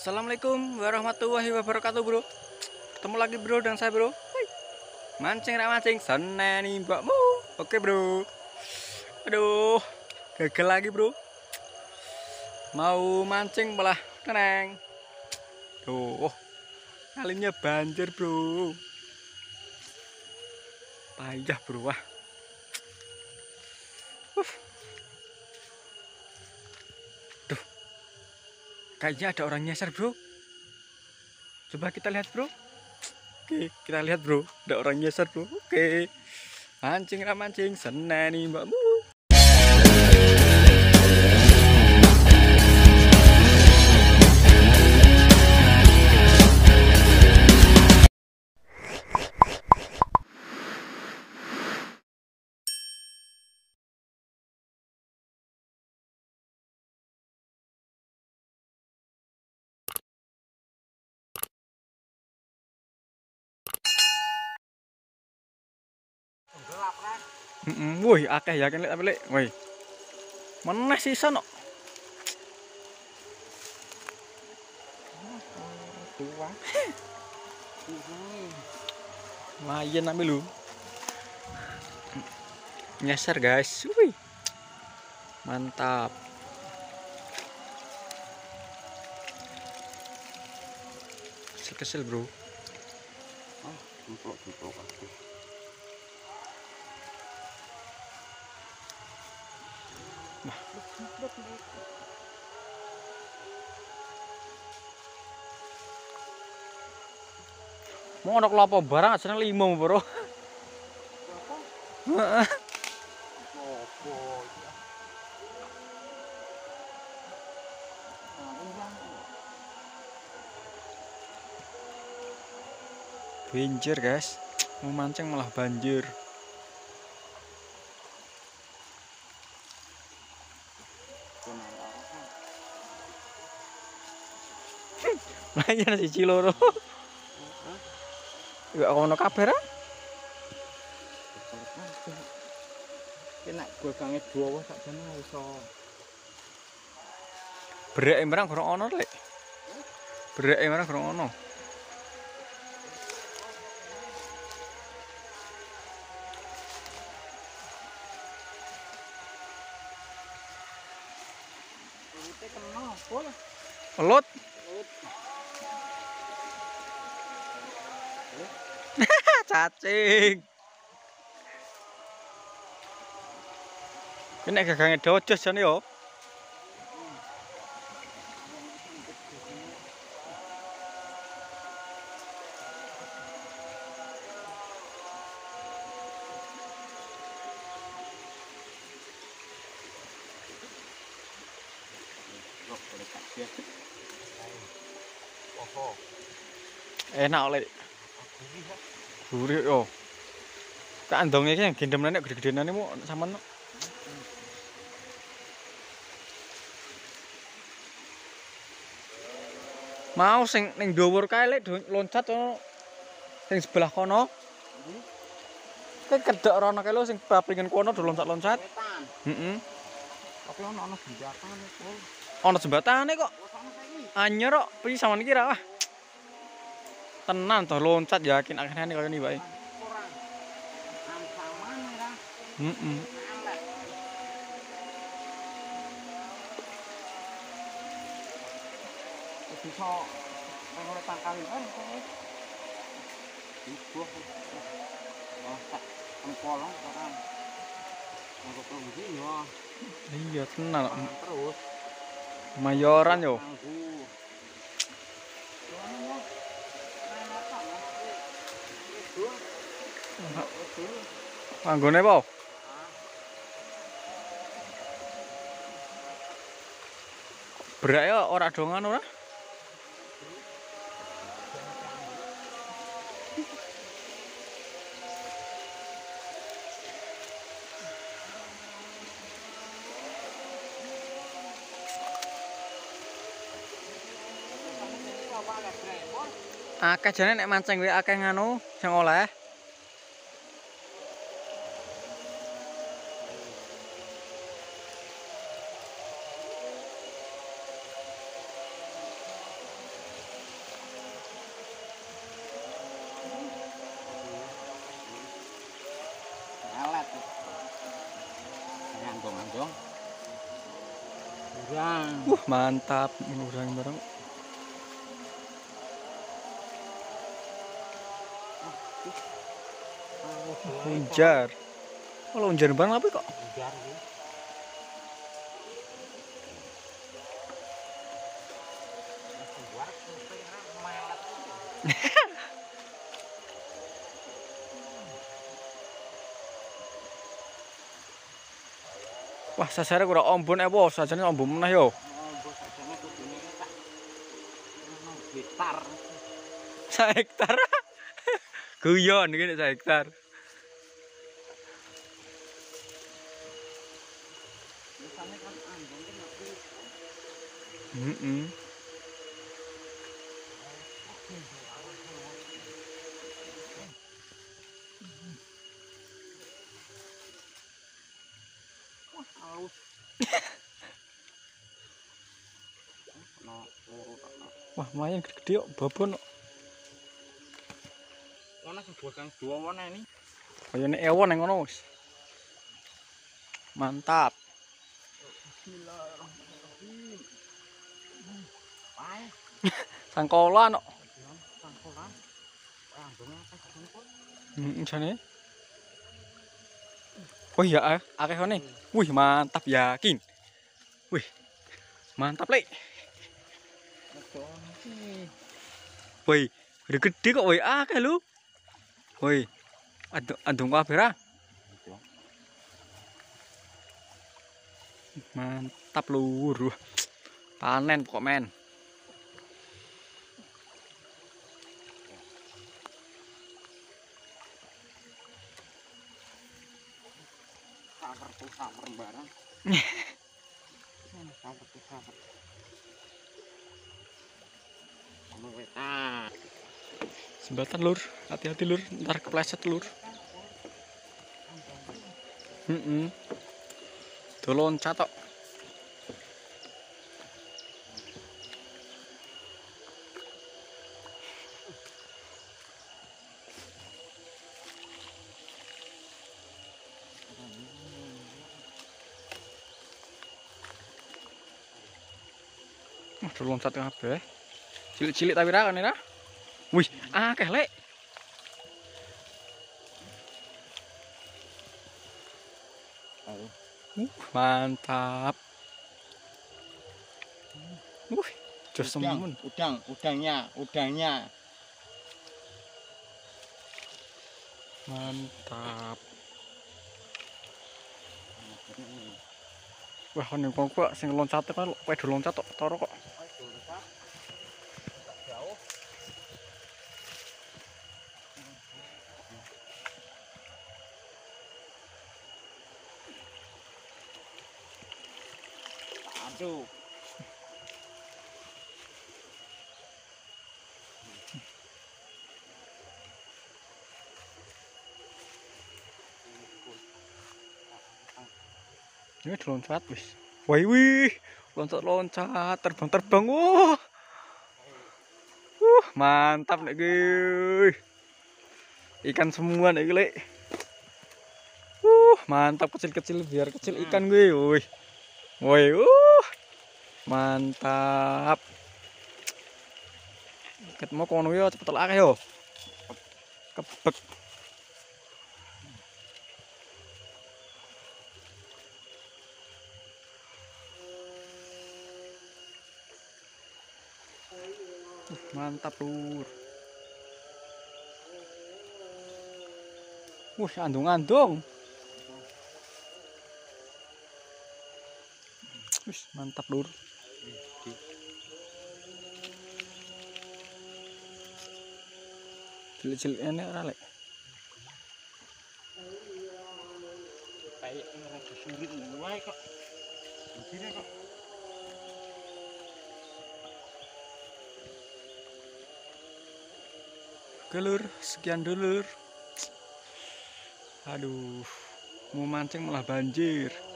Assalamualaikum warahmatullahi wabarakatuh, bro. Ketemu lagi, bro, dan saya, bro. Mancing rak mancing seneni mbakmu. Oke, bro. Aduh, gagal lagi, bro. Mau mancing malah tenang. Tuh, kalinya banjir, bro. Payah, bro. Wah. Tuh, kayaknya ada orang nyasar, bro. Coba kita lihat, bro. Oke, kita lihat, bro. Ada orang nyasar, bro. Oke, mancing rak mancing seneni mbakmu. Woi, akeh ya kan lihat apa lek. Woi. Meneh sisa nok. Tua. Mayen ambil lu. Nyasar, guys. Woi. Mantap. Kesel, bro. Ah, templok-templok aku. Nah. Mau ada kelapa barang asalnya limau, bro. Kelapa? Banjir, guys. Mau mancing malah banjir. Lainnya siji loro. Heeh. Kok ono kabar? Ki nek gogange dawa sakjane iso. Breke merang gorong ono, Lek. Breke merang gorong ono. Rute kena apa lah? Pelut. Cacing. Ini gagange dojos jane yo. Enak oleh. Gurih yo. Kandongnya iki yang gendemane gede-gedenane mu sampean. Mau sing ning dhuwur kae lek loncat ono sing sebelah kono. Kae kedok rono kae lho sing papringan kono do loncat-loncat. Heeh. Tapi ono jembatane kok. Ono jembatane kok. Anyer kok pi sampean iki ra. Tenan toh loncat yakin akhirnya nih kalau ini baik. Iya tenan terus. Mayoran yo. Anggone po? Berak ya ora dongan ora? Akeh jane nek mancing wae akeh nganu sing oleh. Mantap, ini barang-barang. Lonjar. Oh, lonjar barang apa kok? Wah, sasare kurang ombon apa sajane ombon meneh yo. Sehektar. Guyon iki nek sehektar. Wah, lumayan gede kok babon kok. Ono sing dua kang dua ono ini. Kayane ewon nang ngono wis. Mantap. Bismillahirrahmanirrahim. Wae. Sangkolan kok. Sangkolan. Rambunge akeh sangkol. Heeh, jane. Oh iya, akeh one. Wih, mantap yakin. Wih. Mantap, Lek. Woi, gede kok woi akeh lho. Woi. Andung kabeh ra. Mantap lur. Panen pokok men. Sabar barang. Sabar. Sembatan lur, hati-hati lur, ntar kepleset lur. Dolon catok. Dolon catok kabeh. Cilik-cilik tapi ra kan ya. Wih, akeh Lek. Mantap. Jos semun. Udangnya. Mantap. Wah, ono kok sing loncat kok, wedo loncat kok, toro kok. Aduh. Ini loncat wis. Wih, loncat-loncat, terbang-terbang. Wah. Mantap nek iki. Ikan semua nek iki, Lek. Mantap kecil-kecil biar kecil ikan gue. Wih. Woi, mantap. Ketemu kono yo cepet akeh yo. Kebek. Mantap lur. Andung-andung. Mantap lur. Cilik-cilik enek ora Lek. Kayak ora disurit wae kok. Begini kok. Oke lur, sekian dulu lur. Aduh, mau mancing malah banjir.